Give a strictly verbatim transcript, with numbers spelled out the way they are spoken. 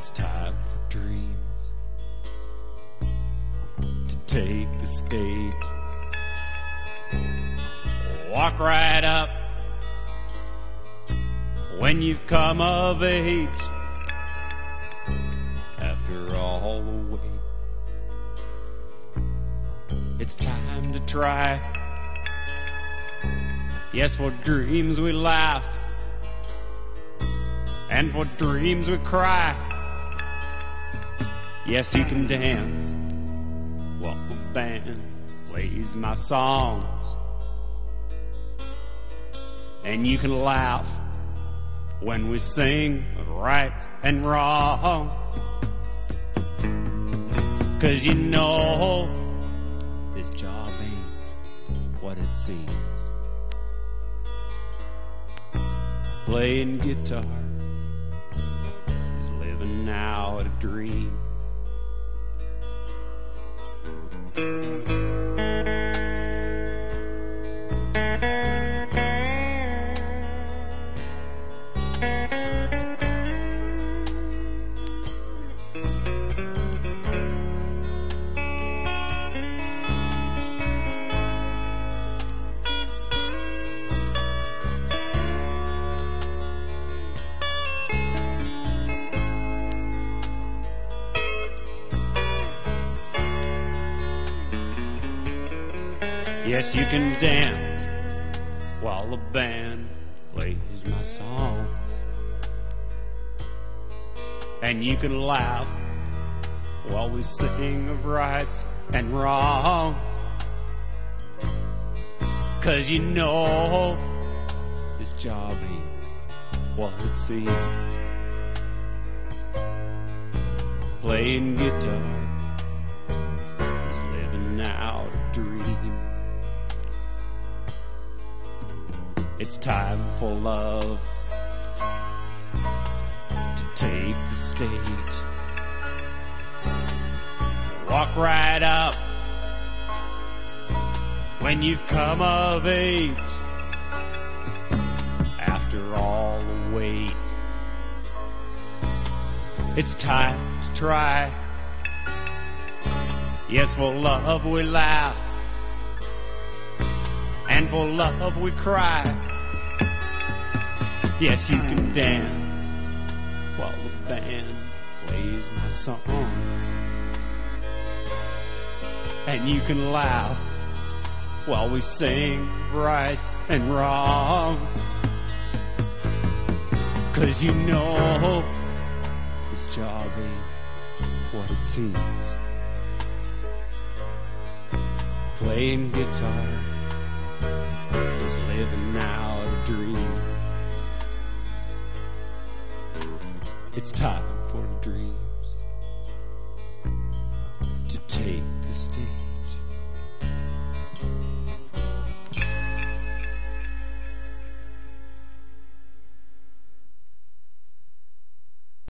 It's time for dreams to take the stage. Walk right up when you've come of age. After all the wait, it's time to try. Yes, for dreams we laugh, and for dreams we cry. Yes, you can dance while the band plays my songs, and you can laugh when we sing of rights and wrongs. 'Cause you know this job ain't what it seems. Playing guitar is living out a dream. Yes, you can dance while the band plays my songs, and you can laugh while we sing of rights and wrongs. 'Cause you know this job ain't what it seems. Playing guitar is living out a dream. It's time for love to take the stage. Walk right up when you come of age. After all the wait, it's time to try. Yes, for love we laugh, and for love we cry. Yes, you can dance while the band plays my songs, and you can laugh while we sing rights and wrongs. 'Cause you know this job ain't what it seems. Playing guitar is living out a dream. It's time for dreams to take the stage.